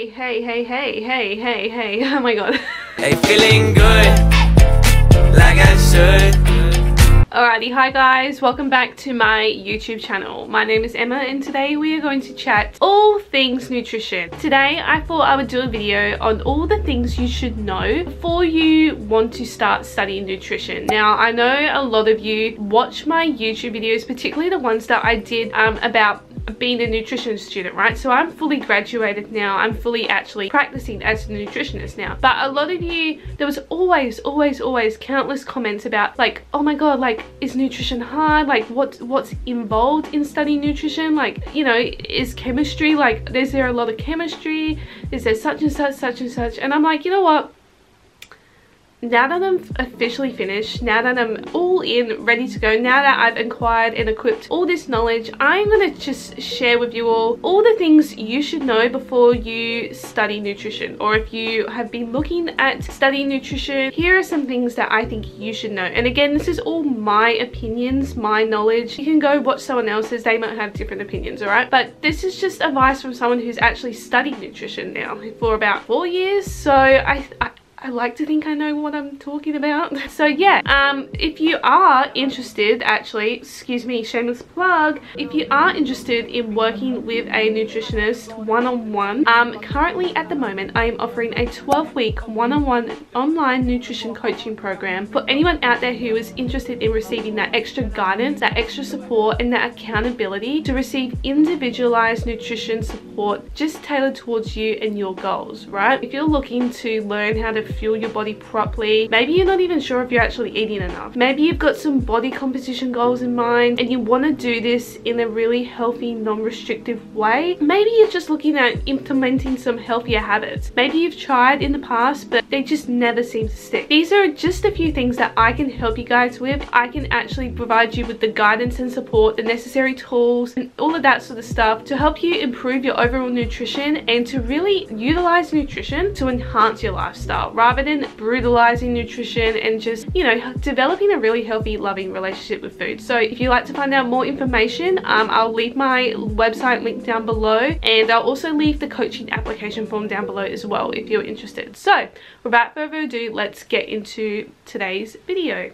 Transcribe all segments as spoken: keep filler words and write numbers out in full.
Hey, hey, hey, hey, hey, hey, hey, oh my god. Hey, feeling good, like I should. Alrighty, hi guys, welcome back to my YouTube channel. My name is Emma and today we are going to chat all things nutrition. Today I thought I would do a video on all the things you should know before you want to start studying nutrition. Now I know a lot of you watch my YouTube videos, particularly the ones that I did um, about being a nutrition student, right? So I'm fully graduated now. I'm fully actually practicing as a nutritionist now. But a lot of you, there was always, always, always countless comments about like, oh my God, like, is nutrition hard? Like what, what's involved in studying nutrition? Like, you know, is chemistry, like, is there a lot of chemistry? Is there such and such, such and such? And I'm like, you know what? Now that I'm officially finished, now that I'm all in, ready to go, now that I've acquired and equipped all this knowledge, I'm going to just share with you all all the things you should know before you study nutrition. Or if you have been looking at studying nutrition, here are some things that I think you should know. And again, this is all my opinions, my knowledge. You can go watch someone else's, they might have different opinions, alright? But this is just advice from someone who's actually studied nutrition now for about four years. So I... I I like to think I know what I'm talking about. So yeah, um, if you are interested, actually, excuse me, shameless plug, if you are interested in working with a nutritionist one-on-one, um, currently at the moment, I am offering a twelve-week one-on-one online nutrition coaching program for anyone out there who is interested in receiving that extra guidance, that extra support, and that accountability to receive individualized nutrition support just tailored towards you and your goals, right? If you're looking to learn how to fuel your body properly. Maybe you're not even sure if you're actually eating enough. Maybe you've got some body composition goals in mind and you want to do this in a really healthy, non-restrictive way. Maybe you're just looking at implementing some healthier habits. Maybe you've tried in the past but they just never seem to stick. These are just a few things that I can help you guys with. I can actually provide you with the guidance and support, the necessary tools and all of that sort of stuff to help you improve your overall nutrition and to really utilize nutrition to enhance your lifestyle, rather than brutalizing nutrition and just, you know, developing a really healthy, loving relationship with food. So if you'd like to find out more information, um, I'll leave my website link down below and I'll also leave the coaching application form down below as well if you're interested. So without further ado, let's get into today's video.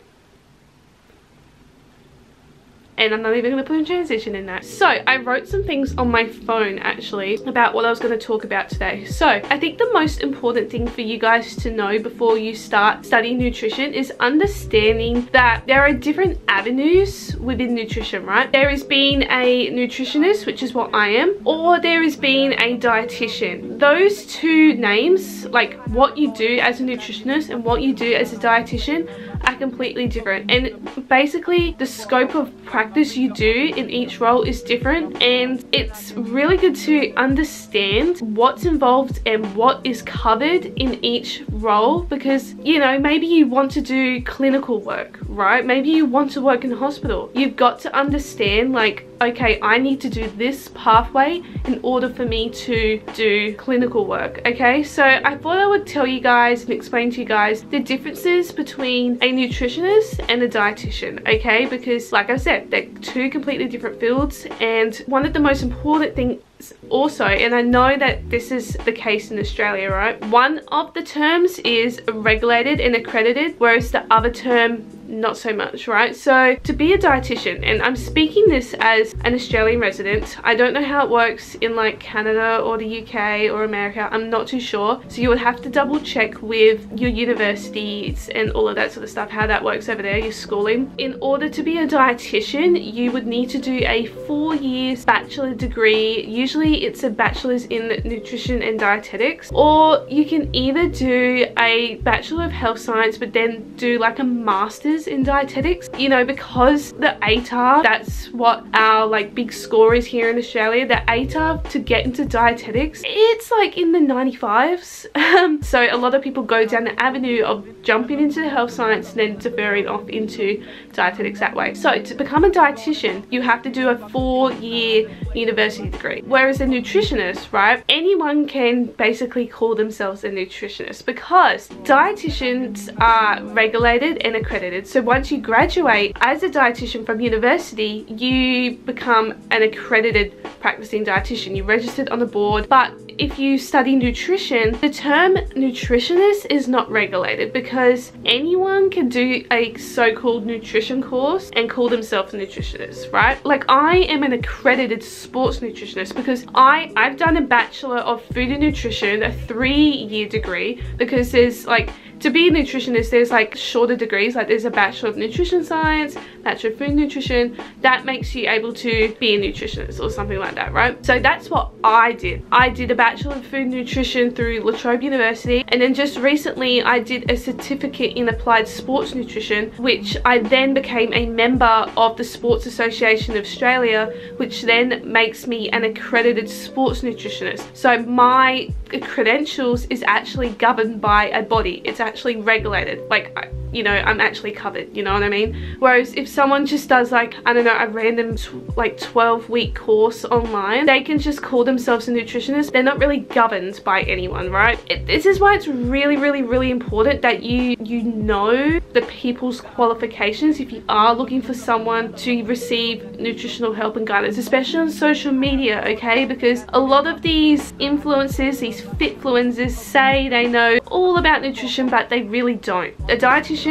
And I'm not even going to put a transition in that. So I wrote some things on my phone actually about what I was going to talk about today. So I think the most important thing for you guys to know before you start studying nutrition is understanding that there are different avenues within nutrition, right? There is being a nutritionist, which is what I am, or there is being a dietitian. Those two names, like what you do as a nutritionist and what you do as a dietitian, are completely different. And basically the scope of practice practice you do in each role is different, and it's really good to understand what's involved and what is covered in each role, because, you know, maybe you want to do clinical work, right? Maybe you want to work in a hospital. You've got to understand, like, okay, I need to do this pathway in order for me to do clinical work, okay? So I thought I would tell you guys and explain to you guys the differences between a nutritionist and a dietitian, okay? Because like I said, they're two completely different fields, and one of the most important things also, and I know that this is the case in Australia, right? One of the terms is regulated and accredited, whereas the other term not so much, right? So to be a dietitian, and I'm speaking this as an Australian resident, I don't know how it works in like Canada or the U K or America, I'm not too sure, so you would have to double check with your universities and all of that sort of stuff, how that works over there, your schooling. In order to be a dietitian, you would need to do a four years bachelor degree. Usually it's a bachelor's in nutrition and dietetics, or you can either do a bachelor of health science but then do like a master's in dietetics, you know, because the A T A R, that's what our like big score is here in Australia, the A T A R to get into dietetics, it's like in the ninety-fives. Um, so a lot of people go down the avenue of jumping into the health science and then deferring off into dietetics that way. So to become a dietitian, you have to do a four-year university degree, whereas a nutritionist, right, anyone can basically call themselves a nutritionist because dietitians are regulated and accredited. So once you graduate as a dietitian from university, you become an accredited practicing dietitian, you're registered on the board. But if you study nutrition, the term nutritionist is not regulated, because anyone can do a so-called nutrition course and call themselves a nutritionist, right? Like, I am an accredited sports nutritionist because I, I've done a Bachelor of Food and Nutrition, a three-year degree, because there's like, to be a nutritionist, there's like shorter degrees, like there's a Bachelor of Nutrition Science, Bachelor of Food Nutrition, that makes you able to be a nutritionist or something like that, right? So that's what I did. I did a Bachelor of Food Nutrition through La Trobe University, and then just recently I did a certificate in Applied Sports Nutrition, which I then became a member of the Sports Association of Australia, which then makes me an accredited sports nutritionist. So my credentials is actually governed by a body. It's actually regulated, like, you know, I'm actually covered, you know what I mean? Whereas if someone just does like, I don't know, a random tw like twelve week course online, they can just call themselves a nutritionist. They're not really governed by anyone, right? It, this is why it's really, really, really important that you, you know the people's qualifications if you are looking for someone to receive nutritional help and guidance, especially on social media, okay? Because a lot of these influencers, these fitfluencers, say they know all about nutrition, but they really don't. A dietitian,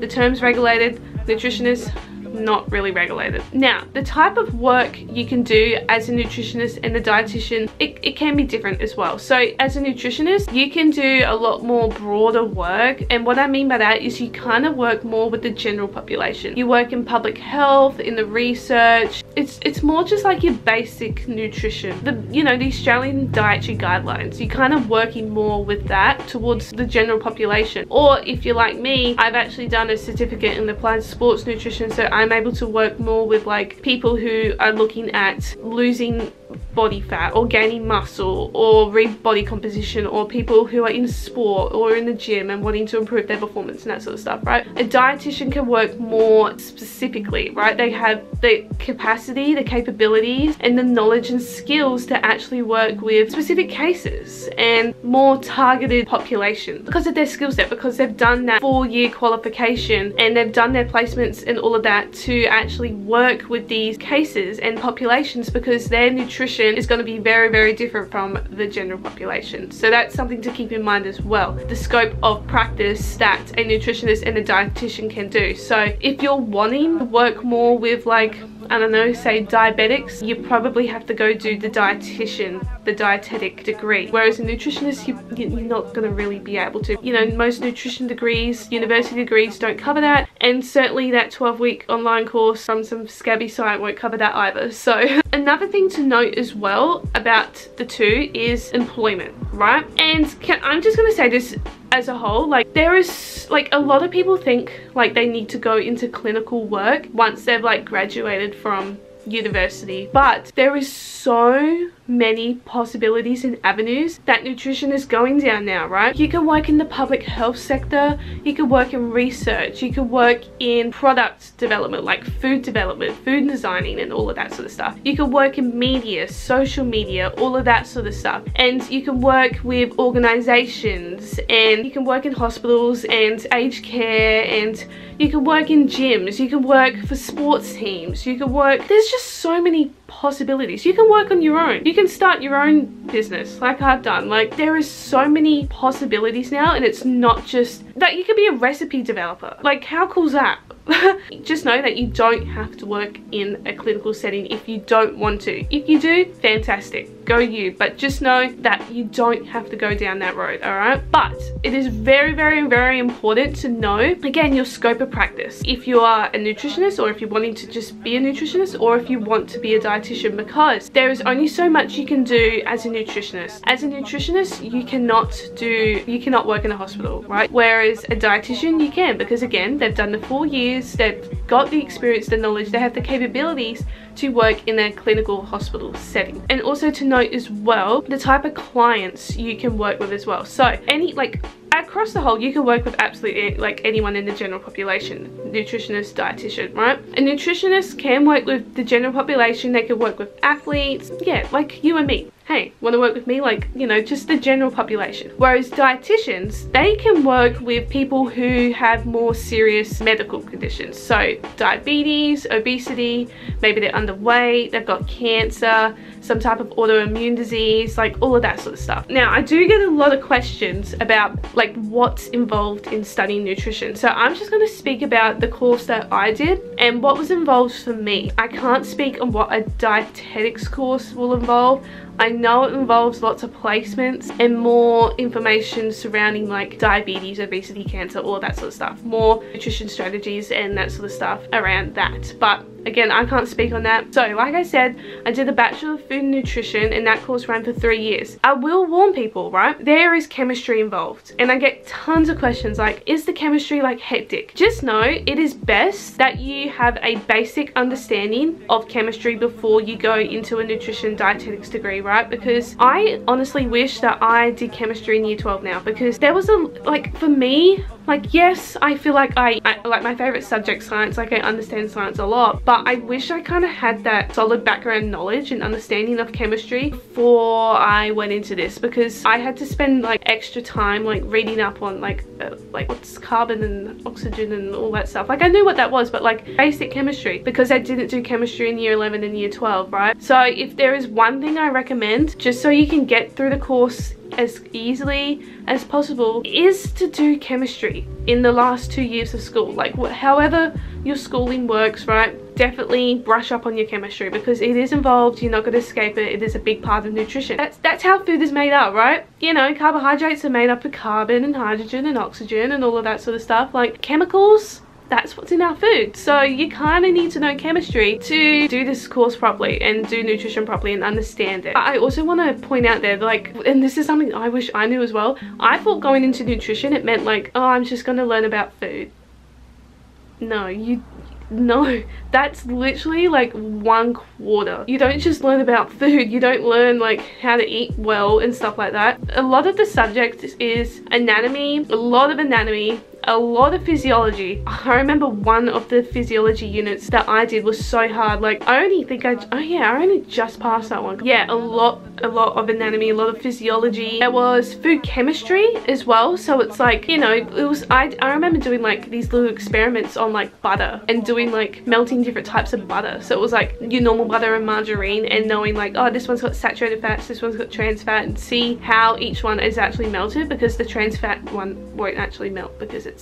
the term's regulated. Nutritionist, not really regulated. Now, the type of work you can do as a nutritionist and a dietitian, it, it can be different as well. So as a nutritionist, you can do a lot more broader work, and what I mean by that is you kind of work more with the general population. You work in public health, in the research. It's it's more just like your basic nutrition, the you know the Australian dietary guidelines. You're kind of working more with that towards the general population. Or if you're like me, I've actually done a certificate in applied sports nutrition, so I'm I'm able to work more with like people who are looking at losing body fat or gaining muscle or re-body composition, or people who are in sport or in the gym and wanting to improve their performance and that sort of stuff, right? A dietitian can work more specifically, right? They have the capacity, the capabilities and the knowledge and skills to actually work with specific cases and more targeted population because of their skill set, because they've done that four-year qualification and they've done their placements and all of that to actually work with these cases and populations, because their nutrition is going to be very, very different from the general population. So that's something to keep in mind as well, the scope of practice that a nutritionist and a dietitian can do. So if you're wanting to work more with, like, I don't know, say diabetics, you probably have to go do the dietitian, the dietetic degree. Whereas a nutritionist, you, you're not going to really be able to. You know, most nutrition degrees, university degrees don't cover that. And certainly that twelve week online course from some scabby site won't cover that either. So another thing to note as well about the two is employment, right? And can, I'm just going to say this as a whole, like, there is, like, a lot of people think like they need to go into clinical work once they've like graduated from university, but there is so many possibilities and avenues that nutrition is going down now, right? You can work in the public health sector, you can work in research, you can work in product development, like food development, food designing and all of that sort of stuff. You can work in media, social media, all of that sort of stuff. And you can work with organizations, and you can work in hospitals and aged care, and you can work in gyms, you can work for sports teams, you can work, there's just so many possibilities. You can work on your own. You can start your own business like I've done. Like, there is so many possibilities now, and it's not just that. You could be a recipe developer. Like, how cool's that? Just know that you don't have to work in a clinical setting if you don't want to. If you do, fantastic, go you, but just know that you don't have to go down that road, all right? But it is very, very, very important to know, again, your scope of practice. If you are a nutritionist, or if you're wanting to just be a nutritionist, or if you want to be a dietitian, because there is only so much you can do as a nutritionist. As a nutritionist, you cannot do, you cannot work in a hospital, right? Whereas a dietitian, you can, because again, they've done the four years, they've got the experience, the knowledge, they have the capabilities to work in a clinical hospital setting. And also to note as well, the type of clients you can work with as well. So any, like, across the whole, you can work with absolutely, like, anyone in the general population, nutritionist, dietitian, right? A nutritionist can work with the general population, they can work with athletes, yeah, like you and me. hey, want to work with me? Like, you know, just the general population. Whereas dietitians, they can work with people who have more serious medical conditions. So diabetes, obesity, maybe they're underweight, they've got cancer, some type of autoimmune disease, like all of that sort of stuff. Now, I do get a lot of questions about like what's involved in studying nutrition. So I'm just going to speak about the course that I did and what was involved for me. I can't speak on what a dietetics course will involve. I know it involves lots of placements and more information surrounding like diabetes, obesity, cancer, all that sort of stuff. More nutrition strategies and that sort of stuff around that. But again, I can't speak on that. So like I said, I did a Bachelor of Food and Nutrition and that course ran for three years. I will warn people, right? There is chemistry involved. And I get tons of questions like, is the chemistry like hectic? Just know it is best that you have a basic understanding of chemistry before you go into a nutrition dietetics degree, right? Because I honestly wish that I did chemistry in year twelve now, because there was a, like for me, like yes, I feel like I, I like my favorite subject science, like I understand science a lot, but I wish I kind of had that solid background knowledge and understanding of chemistry before I went into this, because I had to spend like extra time like reading up on like uh, like what's carbon and oxygen and all that stuff. Like I knew what that was, but like basic chemistry, because I didn't do chemistry in year eleven and year twelve, right? So if there is one thing I recommend, just so you can get through the course as easily as possible, is to do chemistry in the last two years of school. Like however your schooling works, right? Definitely brush up on your chemistry, because it is involved. You're not going to escape it. It is a big part of nutrition. That's that's how food is made up, right? You know, carbohydrates are made up of carbon and hydrogen and oxygen and all of that sort of stuff. Like chemicals, that's what's in our food. So you kind of need to know chemistry to do this course properly and do nutrition properly and understand it. I also want to point out there, like, and this is something I wish I knew as well. I thought going into nutrition, it meant like, oh, I'm just going to learn about food. No, you... No, that's literally like one quarter. You don't just learn about food, you don't learn like how to eat well and stuff like that. A lot of the subject is anatomy, a lot of anatomy, a lot of physiology. I remember one of the physiology units that I did was so hard. Like I only think I, oh yeah, I only just passed that one. Yeah, a lot, a lot of anatomy, a lot of physiology. There was food chemistry as well. So it's like, you know, it was, I, I remember doing like these little experiments on like butter and doing like melting different types of butter. So it was like your normal butter and margarine and knowing like, oh, this one's got saturated fats, this one's got trans fat, and see how each one is actually melted, because the trans fat one won't actually melt because it's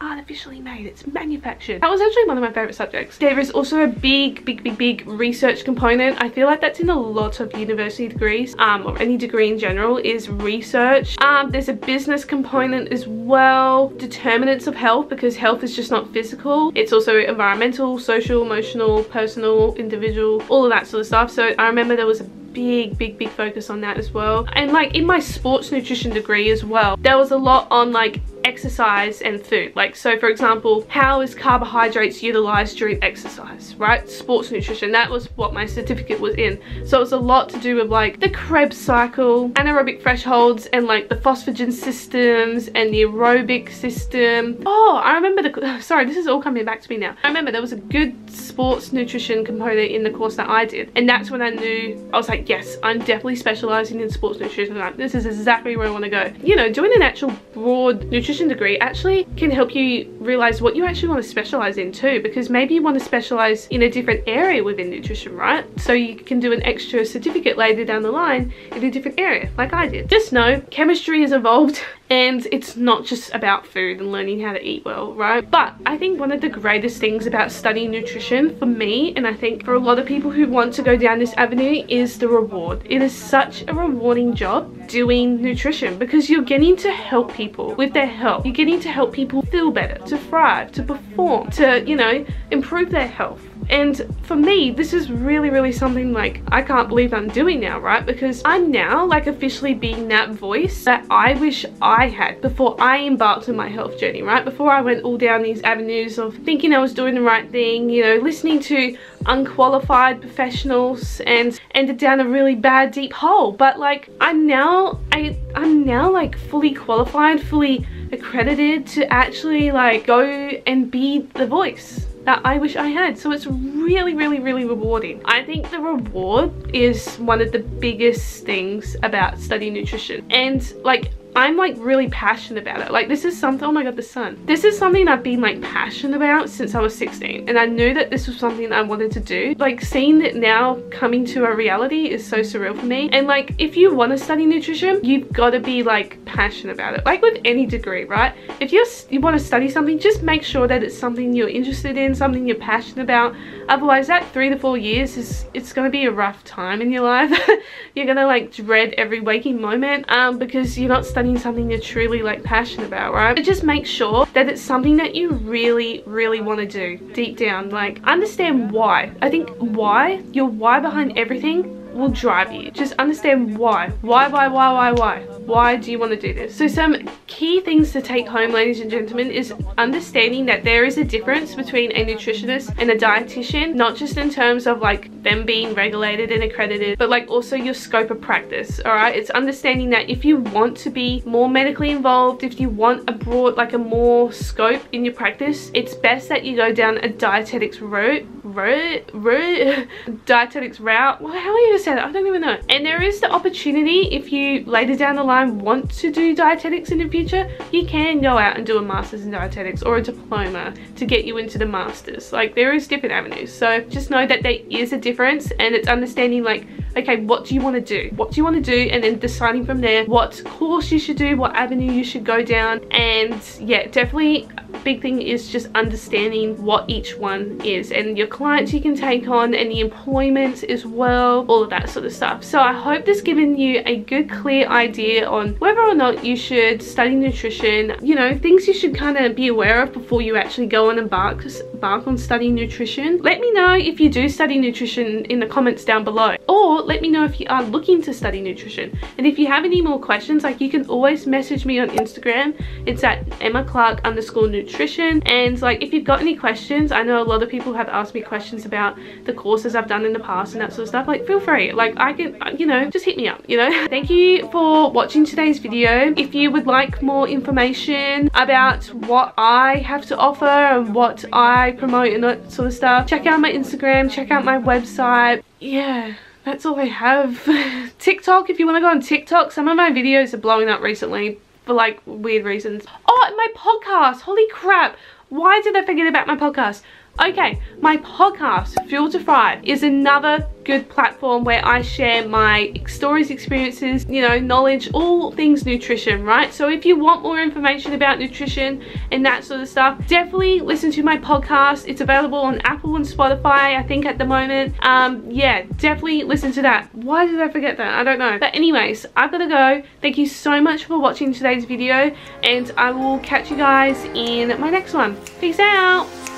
artificially made, it's manufactured. That was actually one of my favorite subjects. There is also a big big big big research component. I feel like that's in a lot of university degrees, um or any degree in general, is research. Um there's a business component as well, determinants of health, because health is just not physical, it's also environmental, social, emotional, personal, individual, all of that sort of stuff. So I remember there was a big big big focus on that as well. And like in my sports nutrition degree as well, there was a lot on like exercise and food. Like so for example, how is carbohydrates utilized during exercise, right? Sports nutrition, that was what my certificate was in. So it was a lot to do with like the Krebs cycle, anaerobic thresholds, and like the phosphagen systems and the aerobic system. Oh, I remember the, sorry, this is all coming back to me now. I remember there was a good sports nutrition component in the course that I did, and that's when I knew, I was like, yes, I'm definitely specializing in sports nutrition. Like, this is exactly where I want to go. You know, doing an actual broad nutrition degree actually can help you realize what you actually want to specialize in too, because maybe you want to specialize in a different area within nutrition, right? So you can do an extra certificate later down the line in a different area, like I did. Just know chemistry is involved, and it's not just about food and learning how to eat well, right? But I think one of the greatest things about studying nutrition for me, and I think for a lot of people who want to go down this avenue, is the reward. It is such a rewarding job doing nutrition, because you're getting to help people with their health. You're getting to help people feel better, to thrive, to perform, to, you know, improve their health. And for me, this is really really something like I can't believe I'm doing now, right? Because I'm now like officially being that voice that I wish I had before I embarked on my health journey, right? Before I went all down these avenues of thinking I was doing the right thing, you know, listening to unqualified professionals, and ended down a really bad deep hole. But like I'm now I, I'm now like fully qualified, fully accredited to actually like go and be the voice that I wish I had. So it's really, really, really rewarding. I think the reward is one of the biggest things about studying nutrition. And like, I'm like really passionate about it. Like this is something, oh my god, the sun. This is something I've been like passionate about since I was sixteen. And I knew that this was something I wanted to do. Like seeing it now coming to a reality is so surreal for me. And like, if you want to study nutrition, you've got to be like passionate about it. Like with any degree, right? If you're, you want to study something, just make sure that it's something you're interested in, something you're passionate about. Otherwise that three to four years is, it's going to be a rough time in your life. You're going to like dread every waking moment um, because you're not studying something you're truly like passionate about, right? But just make sure that it's something that you really, really want to do deep down. Like understand why. I think why, your why behind everything will drive you. Just understand why. Why, why, why, why, why? Why do you want to do this? So some key things to take home, ladies and gentlemen, is understanding that there is a difference between a nutritionist and a dietitian, not just in terms of like them being regulated and accredited, but like also your scope of practice, all right? It's understanding that if you want to be more medically involved, if you want a broad, like a more scope in your practice, it's best that you go down a dietetics route, route, route, dietetics route. Well, how are you said I don't even know. And there is the opportunity, if you later down the line want to do dietetics in the future, you can go out and do a master's in dietetics or a diploma to get you into the master's. Like there is different avenues, so just know that there is a difference, and it's understanding like, okay, what do you want to do? What do you want to do? And then deciding from there what course you should do, what avenue you should go down. And yeah, definitely a big thing is just understanding what each one is, and your clients you can take on, and the employment as well, all of that sort of stuff. So I hope this given you a good clear idea on whether or not you should study nutrition, you know, things you should kind of be aware of before you actually go and embark, embark on studying nutrition. Let me know if you do study nutrition in the comments down below, or let me know if you are looking to study nutrition. And if you have any more questions, like you can always message me on Instagram. It's at Emma Clarke underscore nutrition. And like if you've got any questions, I know a lot of people have asked me questions about the courses I've done in the past and that sort of stuff. Like feel free, like I can, you know, just hit me up, you know. Thank you for watching today's video. If you would like more information about what I have to offer and what I promote and that sort of stuff, check out my Instagram, check out my website. Yeah. That's all I have. TikTok, if you want to go on TikTok, some of my videos are blowing up recently for like weird reasons. Oh, and my podcast, holy crap. Why did I forget about my podcast? Okay, my podcast, Fuel to Thrive, is another good platform where I share my stories, experiences, you know, knowledge, all things nutrition, right? So if you want more information about nutrition and that sort of stuff, definitely listen to my podcast. It's available on Apple and Spotify, I think, at the moment. Um, yeah, definitely listen to that. Why did I forget that? I don't know. But anyways, I've got to go. Thank you so much for watching today's video, and I will catch you guys in my next one. Peace out.